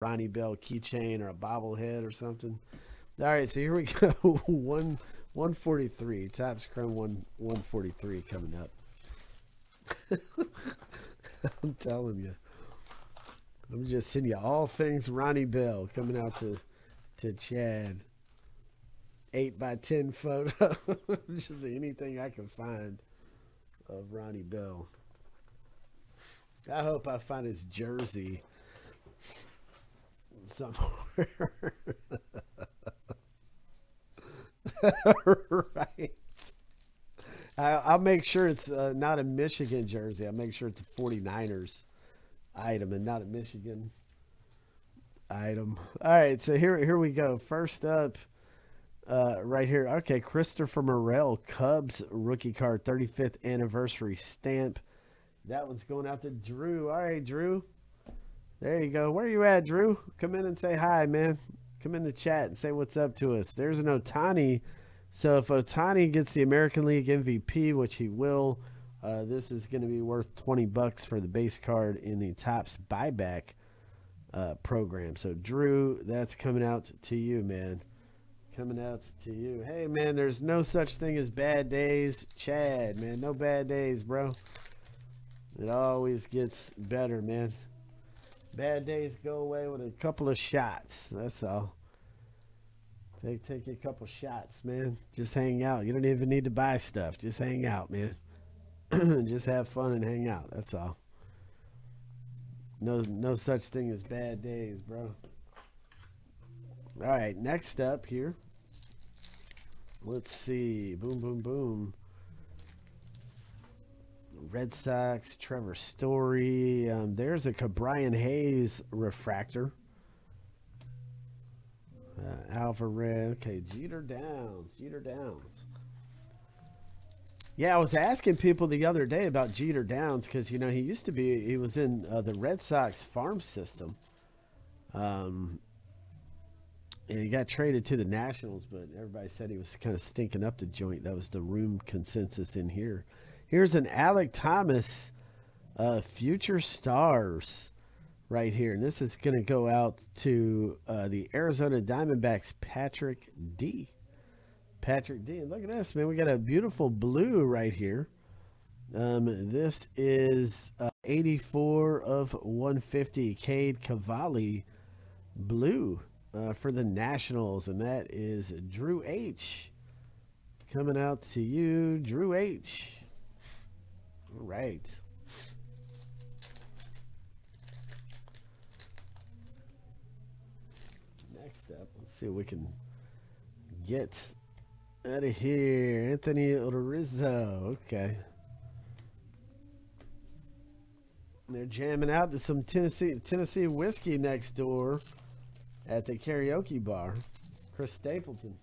Ronnie Bell keychain or a bobblehead or something. All right, so here we go. 143. Topps Chrome 143 coming up. I'm telling you. Let me just send you all things Ronnie Bell coming out to Chad. 8x10 photo. Just anything I can find of Ronnie Bell. I hope I find his jersey somewhere. Right. I'll make sure it's not a Michigan jersey. I'll make sure it's a 49ers item and not a Michigan item. All right, so here we go. First up, right here. Okay, Christopher Morel, Cubs rookie card, 35th anniversary stamp. That one's going out to Drew. All right, Drew. There you go. Where are you at, Drew? Come in and say hi, man. Come in the chat and say what's up to us. There's an Otani. So if Otani gets the American League MVP, which he will, this is going to be worth $20 for the base card in the Topps buyback program. So, Drew, that's coming out to you, man. Coming out to you. Hey, man, there's no such thing as bad days. Chad, man, no bad days, bro. It always gets better, man. Bad days go away with a couple of shots. That's all. Take a couple shots, man. Just hang out. You don't even need to buy stuff. Just hang out, man. Just have fun and hang out. That's all. No such thing as bad days, bro. All right, next up here. Let's see. Boom, boom, boom. Red Sox, Trevor Story. There's a Cabrian Hayes refractor. Alvarez. Okay, Jeter Downs. Jeter Downs. Yeah, I was asking people the other day about Jeter Downs because, you know, he used to be, he was in the Red Sox farm system. And he got traded to the Nationals, but everybody said he was kind of stinking up the joint. That was the room consensus in here. Here's an Alec Thomas Future Stars right here. And this is going to go out to the Arizona Diamondbacks, Patrick D. Patrick D. And look at this, man. We got a beautiful blue right here. This is 84 of 150 Cade Cavalli blue for the Nationals. And that is Drew H. Coming out to you, Drew H. All right. Next up, let's see what we can get out of here. Anthony Rizzo. Okay. They're jamming out to some Tennessee whiskey next door at the karaoke bar. Chris Stapleton.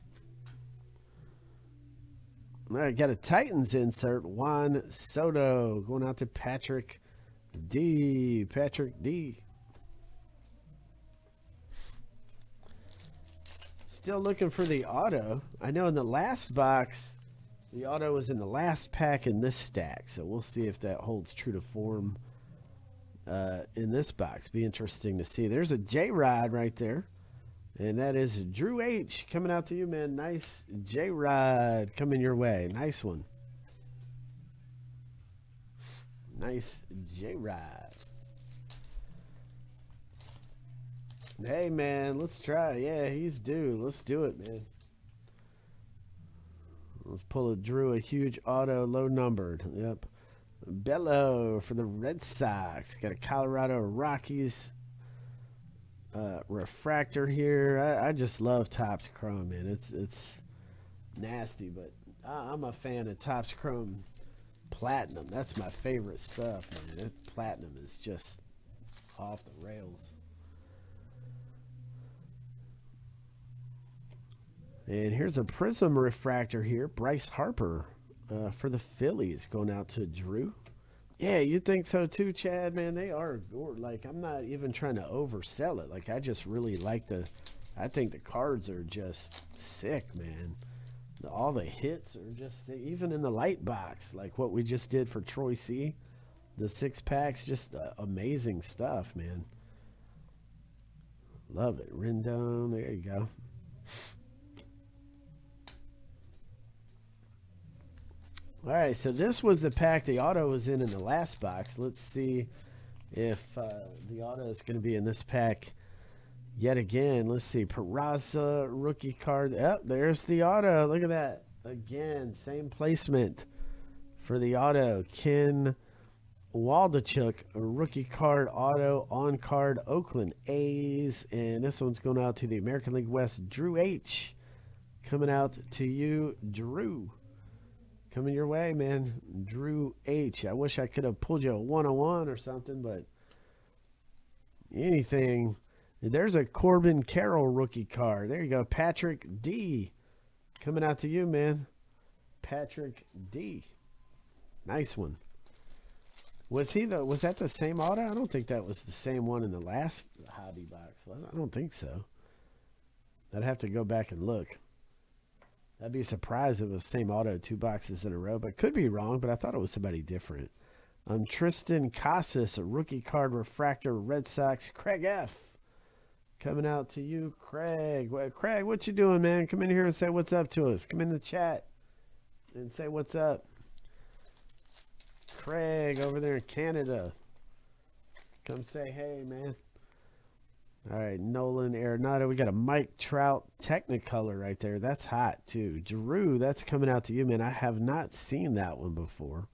All right, got a Titans insert. Juan Soto going out to Patrick D. Patrick D. Still looking for the auto. I know in the last box, the auto was in the last pack in this stack. So we'll see if that holds true to form in this box. Be interesting to see. There's a J-Rod right there. And that is Drew H. coming out to you, man. Nice J-Rod coming your way. Nice one. Nice J-Rod. Hey, man, let's try. Yeah, he's due. Let's do it, man. Let's pull a Drew, a huge auto, low numbered. Yep. Bello for the Red Sox. Got a Colorado Rockies refractor here. I just love Topps Chrome, man. It's nasty, but I'm a fan of Topps Chrome Platinum. That's my favorite stuff, man. That Platinum is just off the rails. And here's a Prism refractor here. Bryce Harper for the Phillies going out to Drew. Yeah, you think so too, Chad, man. They are, like, I'm not even trying to oversell it. Like, I just really like I think the cards are just sick, man. All the hits are just, even in the light box, like what we just did for Troy C, the 6 packs, just amazing stuff, man. Love it. Rendon. There you go. All right, so this was the pack the auto was in the last box. Let's see if the auto is going to be in this pack yet again. Let's see. Peraza rookie card. Oh, there's the auto. Look at that. Again, same placement for the auto. Ken Waldachuk, a rookie card auto on card Oakland A's. And this one's going out to the American League West. Drew H. Coming out to you, Drew. Coming your way, man. Drew H. I wish I could have pulled you a 101 or something, but anything. There's a Corbin Carroll rookie card. There you go. Patrick D. Coming out to you, man. Patrick D. Nice one. Was he the? Was that the same auto? I don't think that was the same one in the last hobby box. I don't think so. I'd have to go back and look. I'd be surprised if it was the same auto 2 boxes in a row, but could be wrong, but I thought it was somebody different. Tristan Casas, a rookie card refractor, Red Sox, Craig F. Coming out to you, Craig. Well, Craig, what you doing, man? Come in here and say what's up to us. Come in the chat and say what's up. Craig over there in Canada. Come say hey, man. All right, Nolan Arenado. We got a Mike Trout Technicolor right there. That's hot, too. Drew, that's coming out to you, man. I have not seen that one before.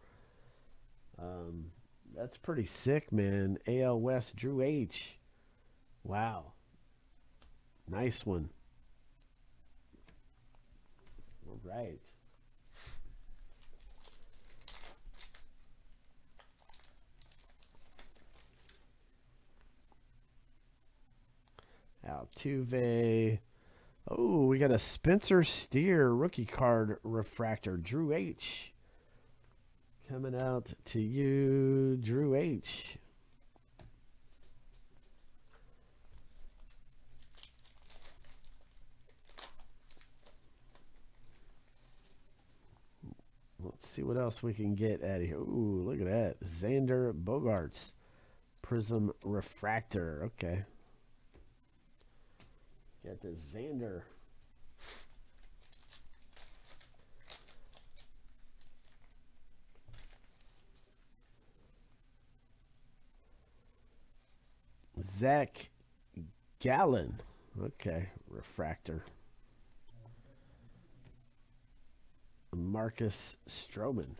That's pretty sick, man. AL West, Drew H. Wow. Nice one. All right. Altuve. Oh, we got a Spencer Steer rookie card refractor. Drew H. Coming out to you, Drew H. Let's see what else we can get out of here. Ooh, look at that. Xander Bogarts Prism Refractor. Okay. Get the Xander. Zach Gallen. Okay, refractor. Marcus Stroman.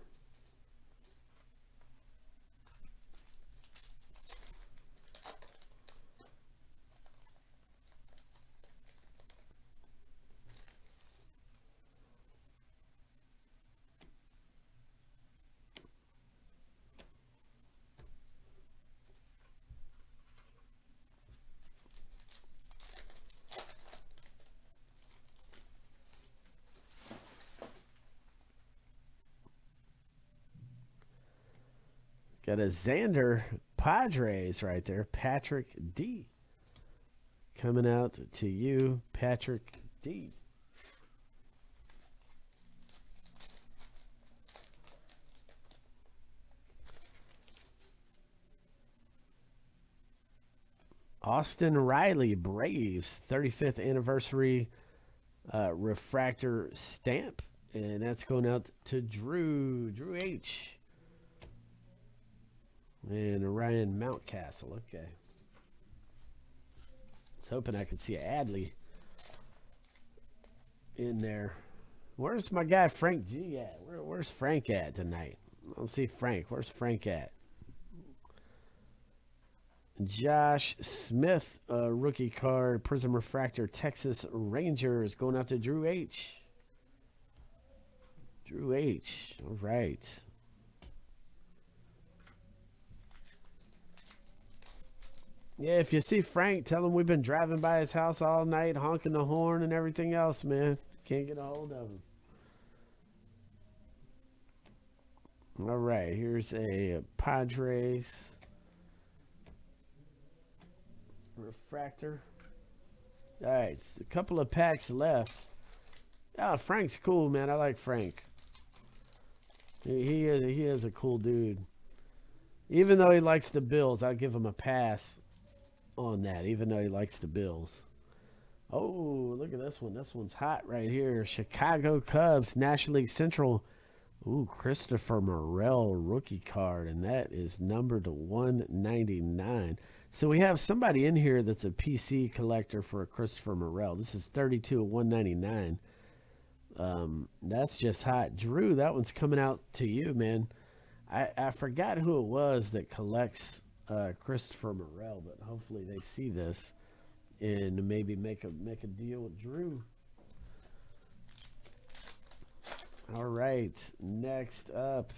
Got a Xander Padres right there. Patrick D. Coming out to you, Patrick D. Austin Riley, Braves, 35th anniversary refractor stamp. And that's going out to Drew, Drew H. And Ryan Mountcastle. Okay. I was hoping I could see Adley in there. Where's my guy Frank G at? Where's Frank at tonight? Let's see Frank. Where's Frank at? Josh Smith, rookie card, Prism Refractor, Texas Rangers. Going out to Drew H. Drew H. All right. Yeah, if you see Frank, tell him we've been driving by his house all night, honking the horn and everything else, man. Can't get a hold of him. All right, here's a Padres refractor. All right, a couple of packs left. Oh, Frank's cool, man. I like Frank. He is a cool dude. Even though he likes the Bills, I'll give him a pass. on that, even though he likes the Bills. Oh, look at this one. This one's hot right here. Chicago Cubs, National League Central. Ooh, Christopher Morel rookie card, and that is numbered to 199. So we have somebody in here that's a PC collector for a Christopher Morel. This is 32 of 199. That's just hot. Drew, that one's coming out to you, man. I forgot who it was that collects Christopher Morel, but hopefully they see this and maybe make a deal with Drew. All right, next up,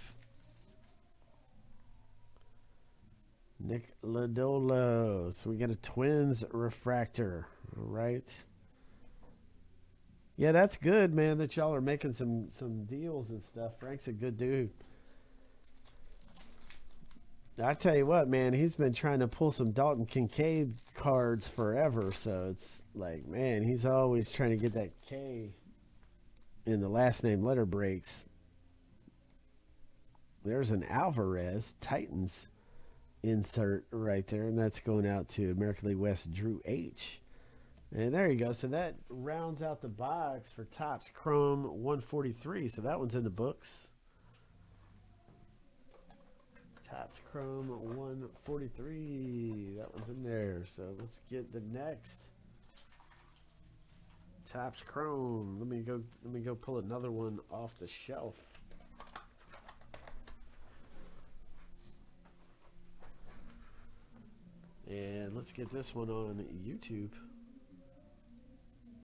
Nick Lodolo. So we got a Twins refractor. All right. Yeah, that's good, man, that y'all are making some deals and stuff. Frank's a good dude. I tell you what, man, he's been trying to pull some Dalton Kincaid cards forever. So it's like, man, he's always trying to get that K in the last name letter breaks. There's an Alvarez Titans insert right there, and that's going out to American League West Drew H. And there you go. So that rounds out the box for Topps Chrome 143. So that one's in the books. Topps Chrome 143. That one's in there. So let's get the next Topps Chrome. Let me go pull another one off the shelf. And let's get this one on YouTube.